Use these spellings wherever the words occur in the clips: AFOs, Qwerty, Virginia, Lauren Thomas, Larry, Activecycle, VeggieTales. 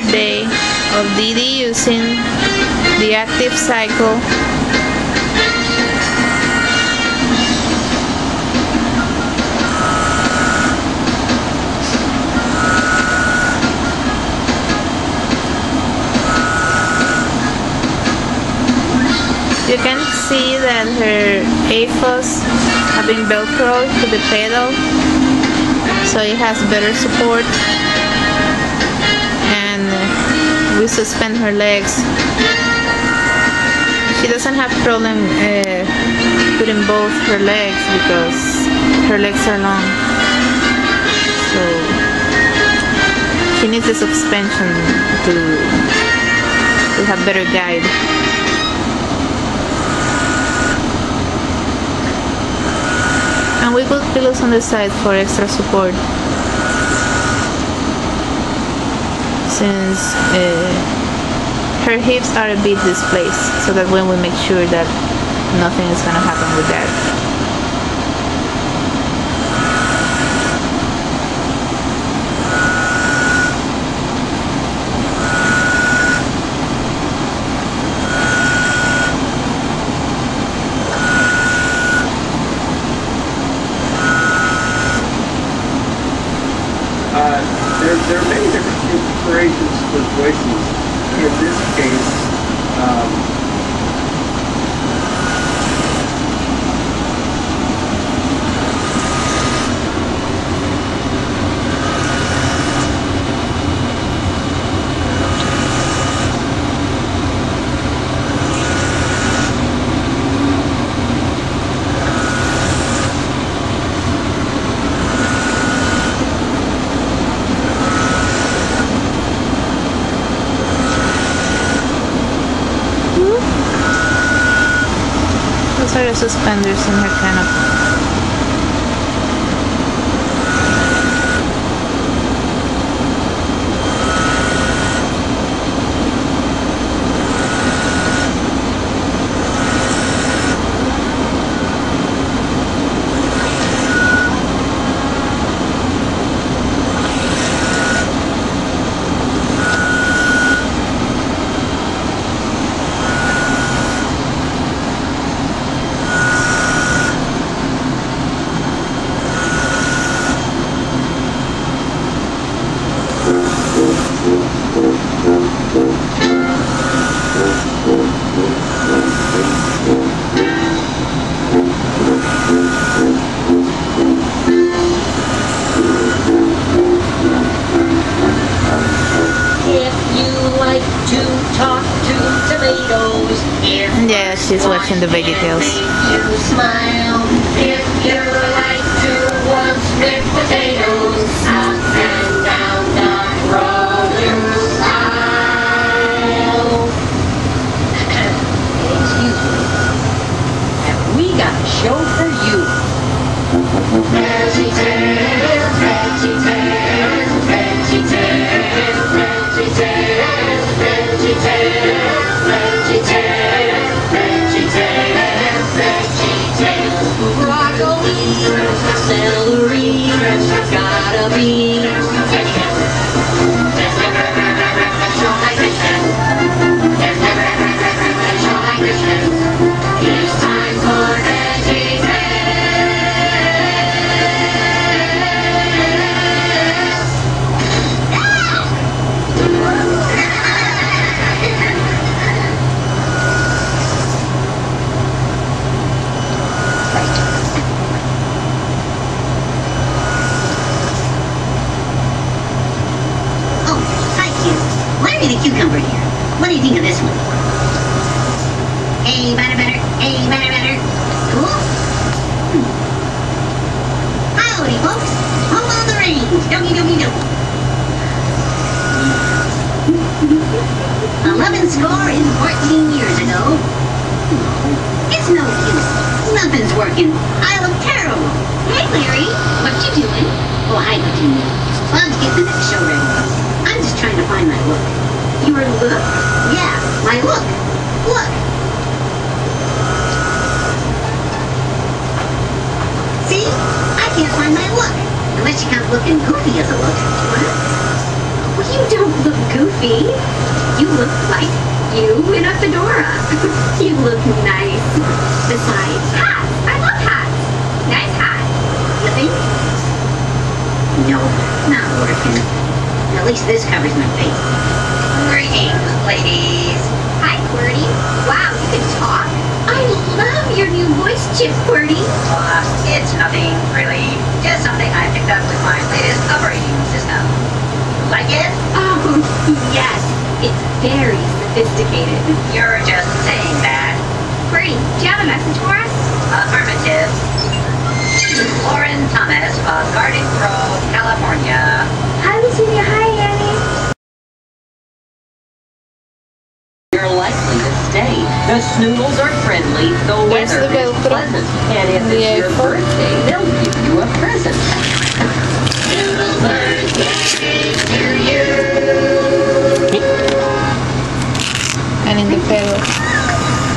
third day of DD using the active cycle. You can see that her AFOs have been velcroed to the pedal, so it has better support, and we suspend her legs. She doesn't have problem putting both her legs because her legs are long, so she needs the suspension to have better guide. And we put pillows on the side for extra support, since her hips are a bit displaced, so that when we make sure that nothing is going to happen with that. There are many different configurations for voices. In this case, those are the suspenders in her canopy. Yeah, she's watching the VeggieTales. Excuse me. Have we got a show for you? VeggieTales, VeggieTales, VeggieTales, VeggieTales, VeggieTales, VeggieTales. Celery, gotta be. It's time for cucumber here. What do you think of this one? Hey, butter, butter. Hey, butter, butter. Cool? Howdy, folks. Home on the range. Doggy, doggy, doggy. A 11 score and 14 years ago. It's no use. Nothing's working. I look terrible. Hey, Larry. What you doing? Oh, hi, Virginia. Well, I'm getting the next show ready. I'm just trying to find my look. Your look. Yeah, my look. Look. See? I can't find my look. Unless you count looking goofy as a look. What? What do you You don't look goofy. You look like you in a fedora. You look nice. Besides, hats. I love hats. Nice hat. You think? No, not working. At least this covers my face. Greetings, ladies. Hi, Qwerty. Wow, you can talk? I love your new voice chip, Qwerty. It's nothing, really. Just something I picked up with my latest operating system. Like it? Oh, yes. It's very sophisticated. You're just saying that. Qwerty, do you have a message for us? Affirmative. Lauren Thomas of Garden Grove, California. Hi, Virginia. Hi, Annie. You're likely to stay. The snoodles are friendly. The weather is pleasant. And if it's your birthday, they'll give you a present. Birthday to you. And in the pillow.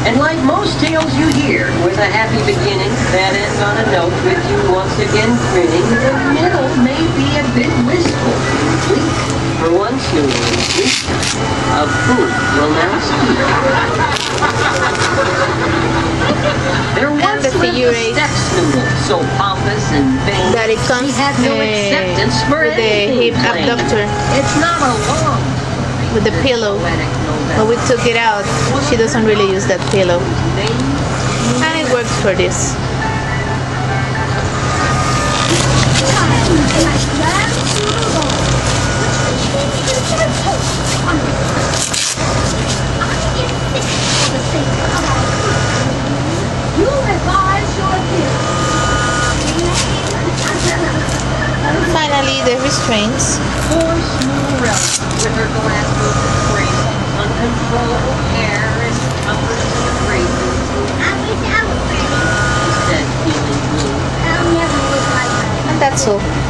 And like most tales you hear, with a happy beginning that ends on a note with you once again grinning, the middle may be a bit wistful and bleak. For one snoodle is wisdom, of food will now speak. There once lived a step snoodle, so pompous and vain that it comes had no acceptance for with anything the hip abductor. It's not a long story. With the pillow. When we took it out, she doesn't really use that pillow. And it works for this. Finally, the restraints. Uncontrollable hair and cumbersome phrases. I wish I would wear it. He said, feeling blue. I'll never look like that. And that's all.